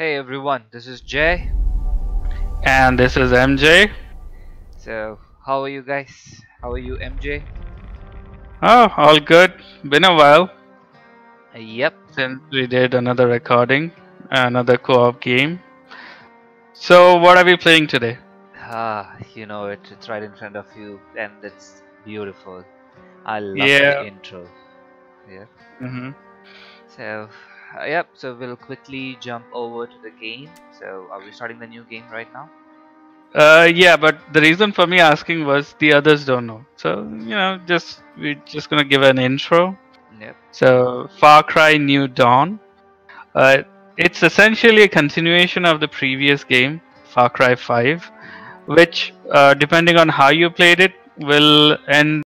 Hey everyone, this is Jay. And this is MJ. So, how are you guys? How are you, MJ? Oh, all good. Been a while. Yep. Since we did another recording, another co-op game. So, what are we playing today? You know it. It's right in front of you, and it's beautiful. I love the intro. Yeah. Mhm. So. Yep, so we'll quickly jump over to the game. So, are we starting the new game right now? Yeah, but the reason for me asking was the others don't know. So, you know, we're just gonna give an intro. Yep. So, Far Cry New Dawn. It's essentially a continuation of the previous game, Far Cry 5, which, depending on how you played it, will end.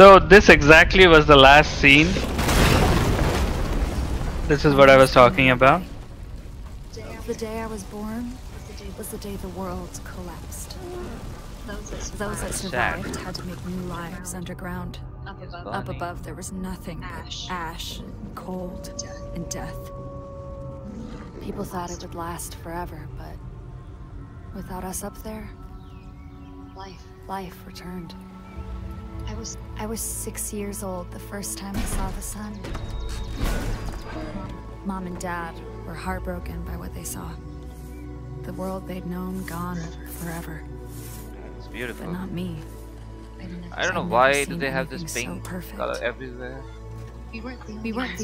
So this exactly was the last scene. This is what I was talking about. The day I was born was the day the world collapsed. Those that survived had to make new lives underground. Up above there was nothing but ash, cold, and death. People thought it would last forever, but without us up there, life returned. I was 6 years old the first time I saw the sun. Mom and Dad were heartbroken by what they saw. The world they'd known gone forever. It's beautiful. But not me. I don't know why do they have this pink color everywhere.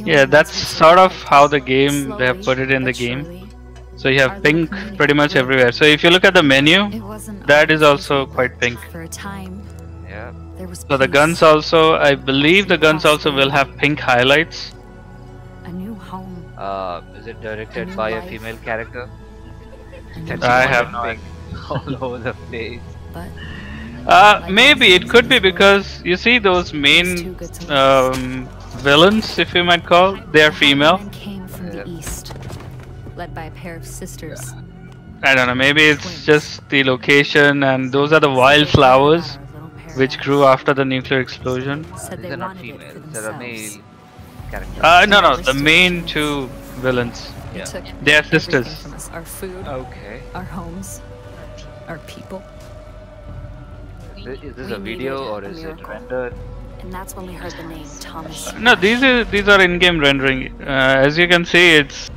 Yeah, that's sort of how the game they have put it in the game. So you have pink pretty much everywhere. So if you look at the menu, that is also quite pink. For a time. Yeah. So the guns also, I believe the guns also will have pink highlights. A new home. Is it directed by a female character? I have no idea. All over the place. Maybe it could be because you see those main villains, if you might call, they are female. Came from the east, led by a pair of sisters. I don't know. Maybe it's just the location, and those are the wildflowers. Which grew after the nuclear explosion. These are not females, they're a male character. No, the main two villains. Yeah. They are sisters. Our food, our homes, our people. Is this a video or is it rendered? And that's when we heard the name Thomas. No, these are in-game rendering. As you can see, it's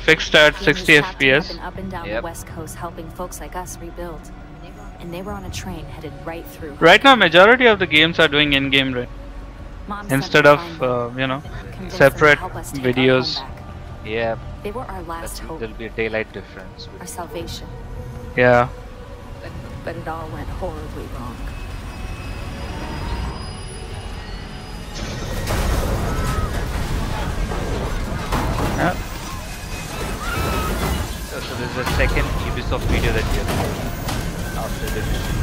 fixed at 60 FPS. Up and down the West Coast helping folks like us rebuild. And they were on a train headed right through. Right now, majority of the games are doing in-game instead of you know, separate videos. Yeah. They were our last hope. There'll be a daylight difference. Our salvation. Yeah. But it all went horribly wrong. Yeah. So there's a second Ubisoft video that you have after the mission.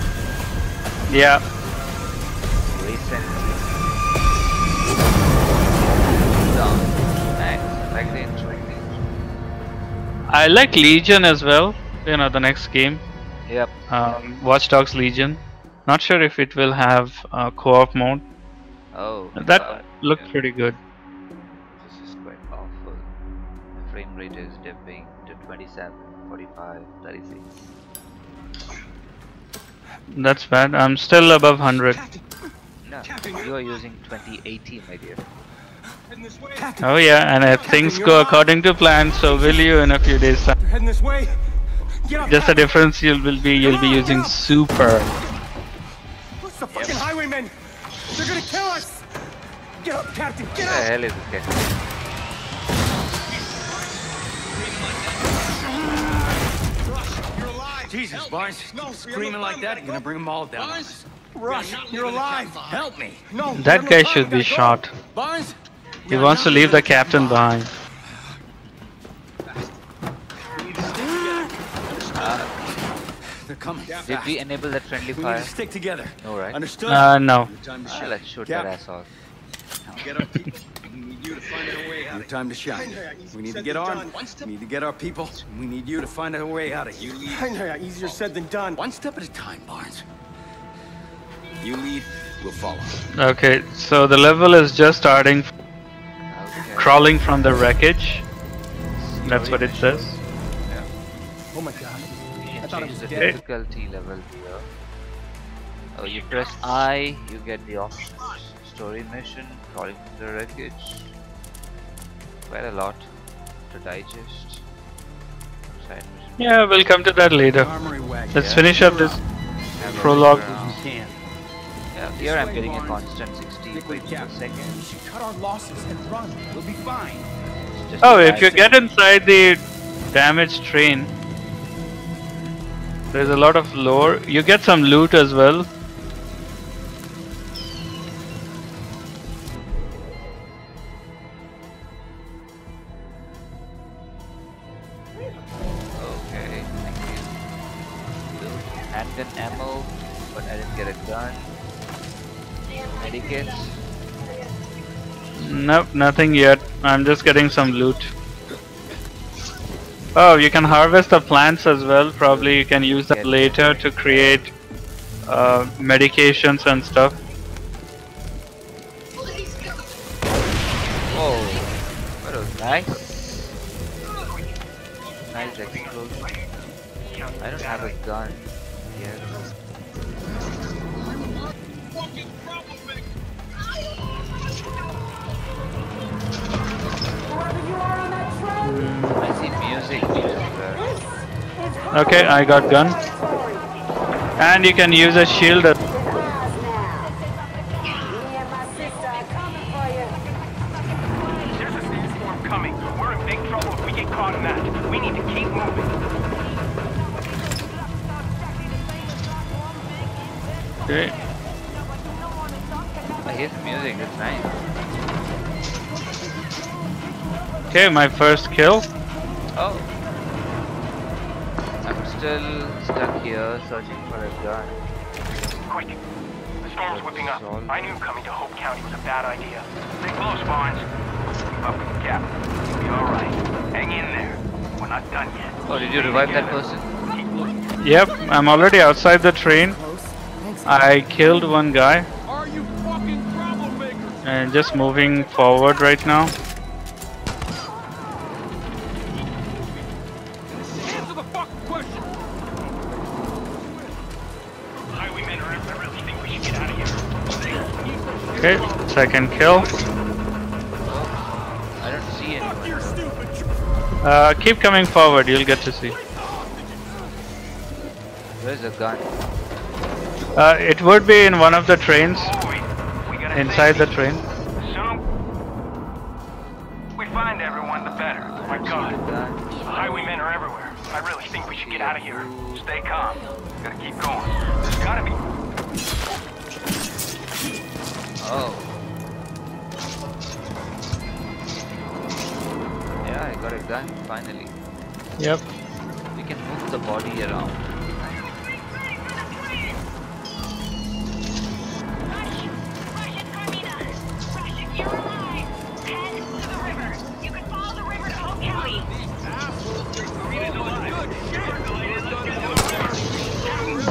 Yeah. Recently. I like Legion as well. You know, the next game. Yep. Watch Dogs Legion. Not sure if it will have co-op mode. Oh. That looked pretty good. This is quite awful. The frame rate is dipping to 27, 45, 36. That's bad. I'm still above 100. No, you are using 2080, my dear. Oh yeah, and if things go according to plan, so will you in a few days time. They're heading this way. Just the difference you'll be using super. What's the fucking highwaymen? They're gonna kill us! Get up, Captain, get up! What the hell is this guy? Rush, you're alive! Jesus, Barnes, screaming like that, you're gonna bring them all down. Barnes, Rush, you're alive! Help me! No, that guy should be shot. Barnes? He wants to leave the captain behind. They're coming. Did we enable that friendly fire? We need to stick together. All right. Understood? No. Let's shoot that ass off. Get up, people. We need you to find a way out. Time to shine. We need to get armed. We need to get our people. We need you to find a way out of you. I know. Easier said than done. One step at a time, Barnes. You lead, we'll follow. Okay. So the level is just starting. Crawling from the wreckage. That's what it says. Yeah. Oh my god. You can change the difficulty level here. Oh, you press I, you get the option. Story mission, crawling from the wreckage. Quite a lot to digest. Side mission. Yeah, we'll come to that later. Let's finish up this prologue. Yeah, here I'm getting a constant 60 frames per second. We should cut our losses and run. We'll be fine. Oh, if you get inside the damaged train, there's a lot of lore. You get some loot as well. Okay, thank you. Handgun ammo, but I didn't get a gun. Medikits? Nope, nothing yet. I'm just getting some loot. Oh, you can harvest the plants as well. Probably you can use that later to create medications and stuff. Whoa, that was nice. Nice explosion. I don't have a gun yet. I see music there. Okay, I got gun. And you can use a shield. There's a sandstorm coming. We're in big trouble if we get caught in that. We need to keep moving. Okay. I hear the music, it's nice. Okay, my first kill. Oh, I'm still stuck here searching for a gun. Quick, the storm's whipping up. I knew coming to Hope County was a bad idea. Stay close, Barnes. Keep up with the cap. You'll be alright. Hang in there. We're not done yet. Oh, did you revive that person? Yep, I'm already outside the train. I killed one guy. Are you fucking troublemaker? And just moving forward right now. Okay, second kill. I don't see anyone. Keep coming forward, you'll get to see. Where's the gun? It would be in one of the trains. Inside the train. We find everyone, the better. My God, Highwaymen are everywhere. I really think we should get out of here. Stay calm. Gotta keep going. There's gotta be. Oh. Yeah, I got it done finally. Yep. We can move the body around.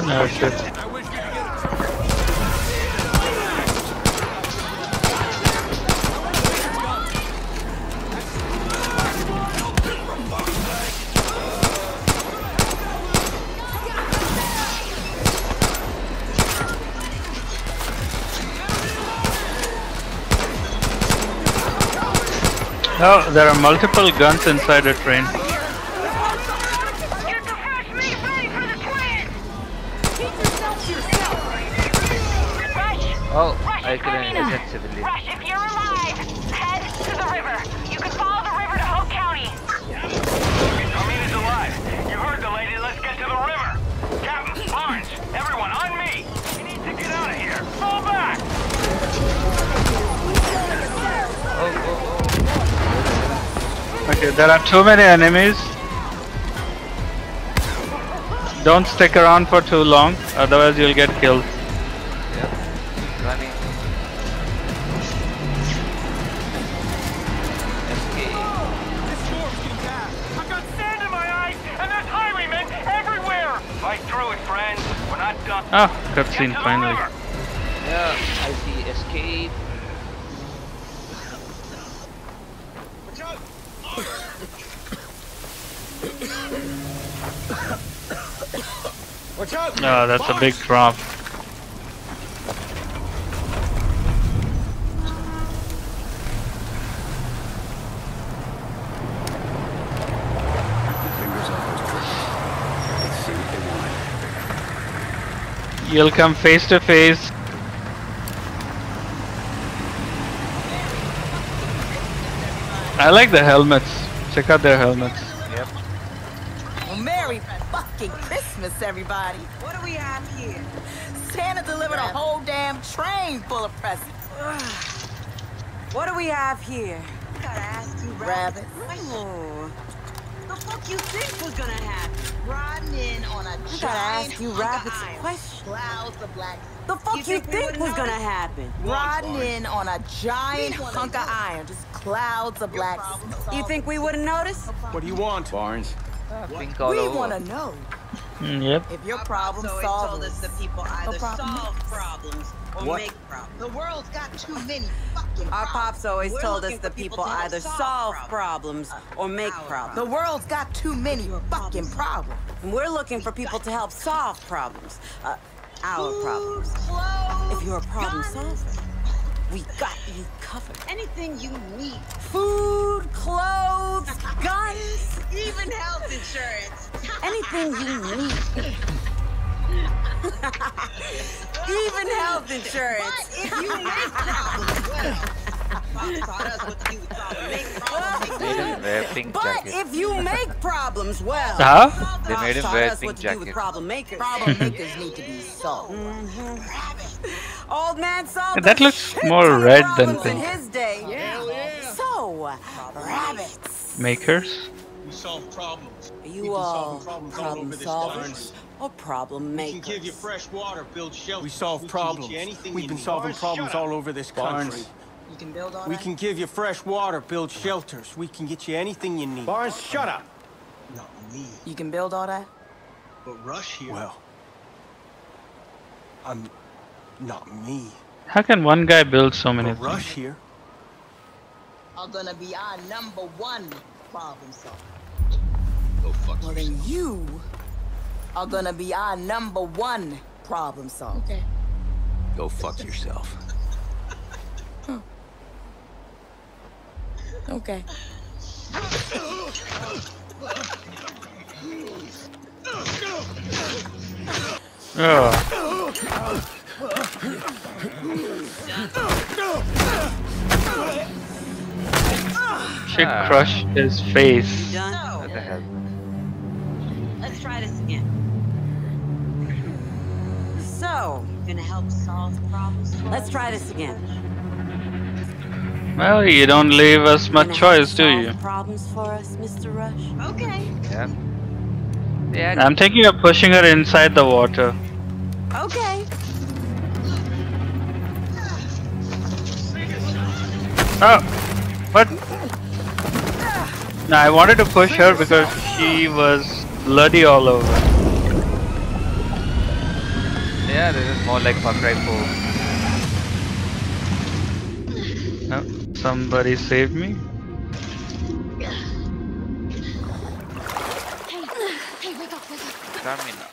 Oh shit. Oh, there are multiple guns inside a train. Oh, Rush, I couldn't get civilly. Rush, if you're alive, head to the river. You can follow the river to Hope County. Carmina's alive. You heard the lady. Let's get to the river. Captain, Barnes, everyone on me. We need to get out of here. Fall back. Oh. Okay, there are too many enemies. Don't stick around for too long, otherwise you'll get killed. Ah, cutscene finally. Yeah, I see escape. Watch out! Watch out! Oh, that's a big drop. You'll come face to face. I like the helmets. Check out their helmets. Yep. Well, Merry fucking Christmas, everybody. What do we have here? Santa delivered a whole damn train full of presents. What do we have here? I gotta ask you, Rabbit. Oh. The fuck you think was gonna happen? Riding in on a train. I gotta ask you rabbits a question. Clouds of black. The fuck you think was gonna happen? Riding in on a giant hunk of iron, just clouds of black. You think we wouldn't notice? What do you want, Barnes? We wanna know. Yep. If your problem solved, the people either solve problems or make problems. The world's got too many fucking problems. Our pops always told us the people either solve problems or make problems. The world's got too many fucking problems. And we're looking for people to help solve problems. Our problems. If you're a problem solver, we got you covered. Anything you need. Food, clothes, guns. Even health insurance. Anything you need. Even health insurance. But if you make problems, well, they made him wear a pink jacket. Problem makers need to be solved. Old man solved that looks more red than pink. So, rabbits. Makers? We solve problems. Are you all problem solvers or problem makers? We can give you fresh water, build shelter. We solve problems. We've been solving problems all over this country. You can build on. We can give you fresh water, build shelters. We can get you anything you need. Barnes, shut up. Not me. You can build all that? But Rush here. Well, I'm not me. How can one guy build so many things? Rush here are gonna be our number one problem solver. Go fuck yourself. Well, then you are gonna be our number one problem solver. Okay. Go fuck yourself. Okay. She crushed his face. What the hell? Let's try this again. So, you're gonna help solve problems? Let's try this again. Well, you don't leave us much choice, do you? Problems for us, Mr. Rush. Okay. Yeah. Yeah. I'm thinking of pushing her inside the water. Okay. Oh, what? No, I wanted to push her because she was bloody all over. Yeah, this is more like Far Cry 4. Oh. Somebody save me. Hey, wake up, wake up. Carmina.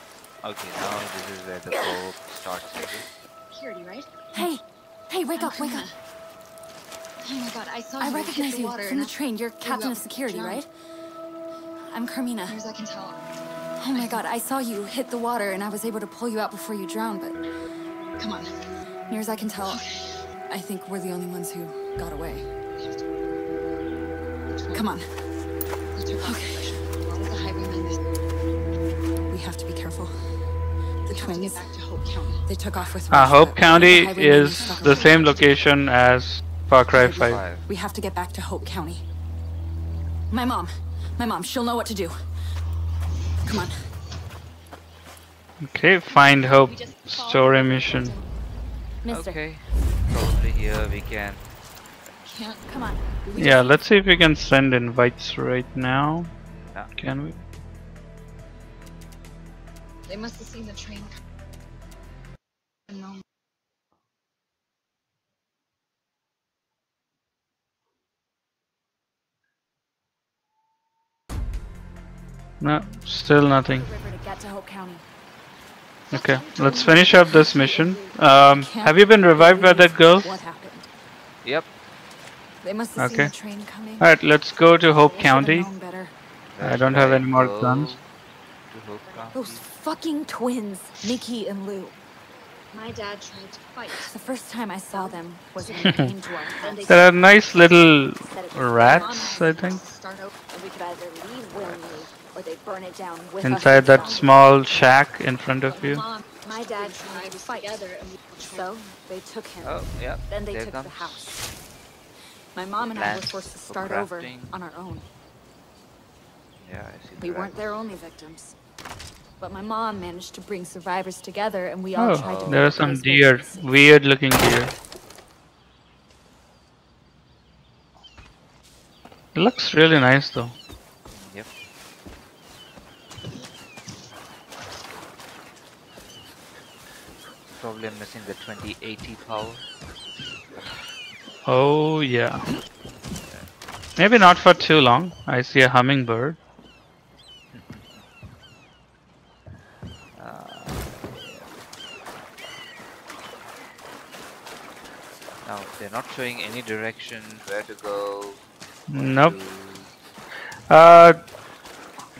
Okay, now this is where the hope starts. Security, right? Hey, wake up, wake up. Oh my god, I saw you. I recognize you from the train. You're captain of security, right? I'm Carmina. As I can tell. Oh my god, I saw you hit the water and I was able to pull you out before you drowned, but come on. Near as I can tell. Okay. I think we're the only ones who got away. Come on. Okay. We have to be careful. The twins. They took off with. Hope County is the same location as Far Cry 5. We have to get back to Hope County. My mom. She'll know what to do. Come on. Okay. Find Hope. Story mission. Okay. Probably here we can. Can't come on. Yeah, let's see if we can send invites right now. Yeah. Can we? They must have seen the train. No. No, still nothing. Okay, let's finish up this mission. Have you been revived by that girl? Yep. Okay. Alright, let's go to Hope County. I don't have any more guns. Those fucking twins, Mickey and Lou. My dad tried to fight. The first time I saw them was when they came to our house. There are nice little rats, I think. Or they burn it down with inside that small shack in front of you. My dad tried to fight other, so they took him. Oh, yeah. Then they took the house. My mom and I were forced to start over on our own. Yeah, I see. We weren't their only victims, but my mom managed to bring survivors together, and we all tried to. There are some deer, weird-looking deer. It looks really nice, though. Probably I'm missing the 2080 power. Oh yeah. Maybe not for too long. I see a hummingbird. Now they're not showing any direction where to go. Nope.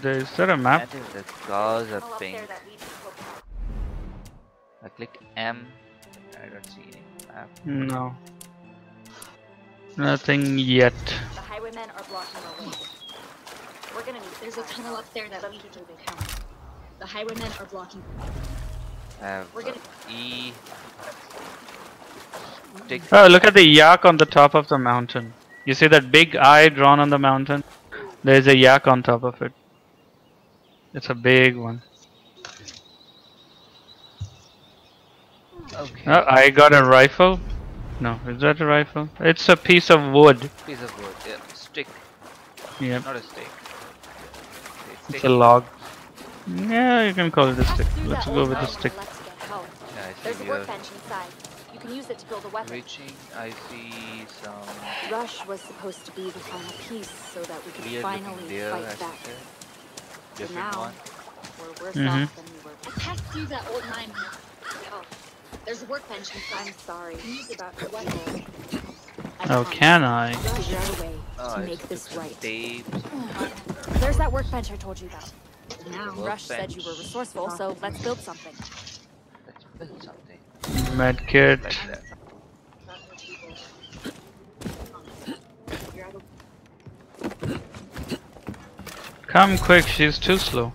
Is there a map? I think the cars are pink. I click M. I don't see any map. No. Nothing yet. The highwaymen are blocking our way. We're gonna need. There's a tunnel up there that we can do the count. The highwaymen are blocking. We're gonna E. Oh, look at the yak on the top of the mountain. You see that big eye drawn on the mountain? There's a yak on top of it. It's a big one. Okay. Oh, I got a rifle. No, is that a rifle? It's a piece of wood. Piece of wood, yeah. Stick. Yeah. Not a stick. It's a log. Yeah, you can call it a stick. Let's go with the stick. Yeah, there's a workbench inside. You can use it to build a weapon. Reaching, I see some. Rush was supposed to be the final piece so that we could finally fight back. But now we're worse off than we were. I passed through that old mine. There's a workbench inside. I'm sorry about the weapon. Oh, can I? To make this right. There's that workbench I told you about. Rush said you were resourceful, so let's build something. Medkit. Come quick, she's too slow.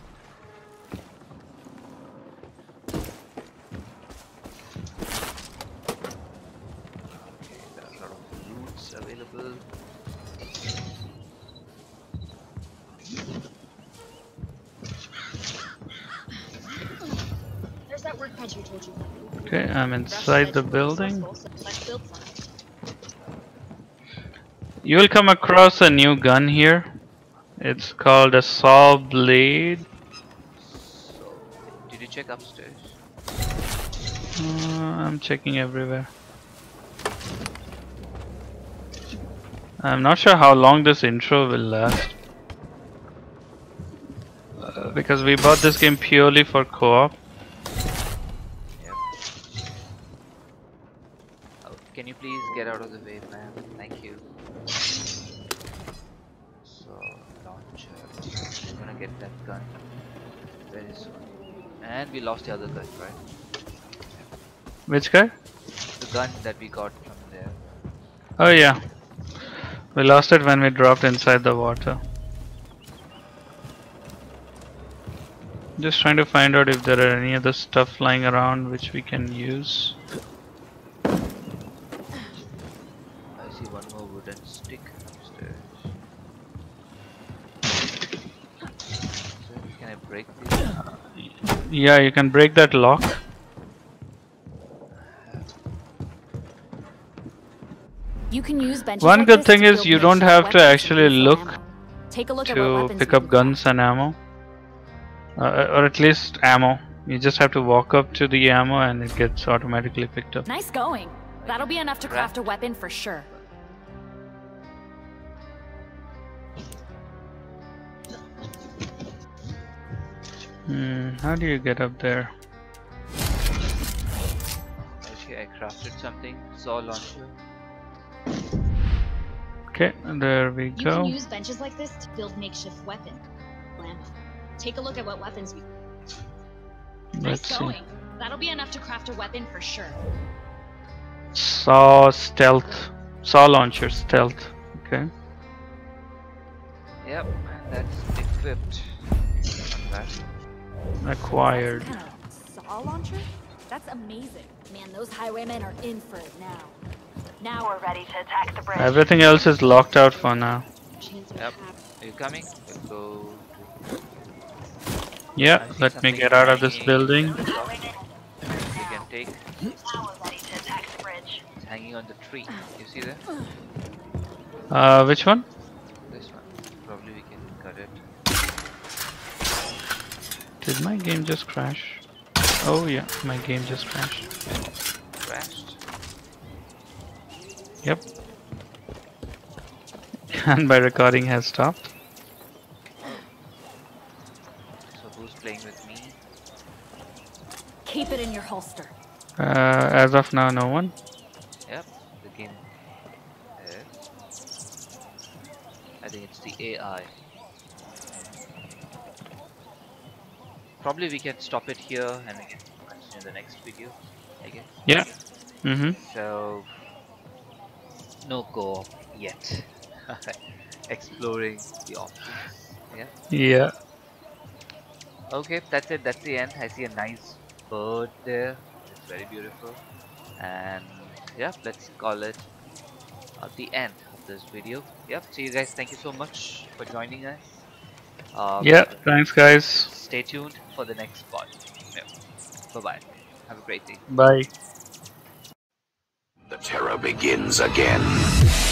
Okay, I'm inside the building. You will come across a new gun here. It's called a saw blade. Did you check upstairs? I'm checking everywhere. I'm not sure how long this intro will last. Because we bought this game purely for co-op. Can you please get out of the way, man? Thank you. So, launcher. I'm gonna get that gun very soon. And we lost the other gun, right? Which guy? The gun that we got from there. Oh yeah. We lost it when we dropped inside the water. Just trying to find out if there are any other stuff lying around which we can use. Yeah, you can break that lock. You can use benches. One good thing is you don't have to actually look to pick up guns and ammo, or at least ammo. You just have to walk up to the ammo and it gets automatically picked up. Nice going. That'll be enough to craft a weapon for sure. How do you get up there? Okay, I crafted something. Saw launcher. Okay, there we go. You can use benches like this to build makeshift weapons. Take a look at what weapons we. Let's see. That'll be enough to craft a weapon for sure. Saw stealth. Saw launcher stealth. Okay. Yep, that's equipped. Acquired. Saw launcher? That's amazing. Man, those highwaymen are in for it now. Now we're ready to attack the bridge. Everything else is locked out for now. Yep. Are you coming? Go. Yeah, let me get out of this building. You can take. Now we're ready to attack the bridge. It's hanging on the tree. You see that? Which one? This one. Probably we can cut it. Did my game just crash? Oh yeah, my game just crashed. Crashed? Yep. And my recording has stopped. So who's playing with me? Keep it in your holster. As of now, no one. Yep, the game. I think it's the AI. Probably we can stop it here and we can continue the next video, I guess. Yeah. So, no co-op yet. Exploring the options. Yeah. Yeah. Okay, that's it. That's the end. I see a nice bird there. It's very beautiful. And yeah, let's call it at the end of this video. Yep. So you guys, thank you so much for joining us. Yeah. Thanks, guys. Stay tuned for the next part. Bye-bye. Have a great day. Bye. The terror begins again.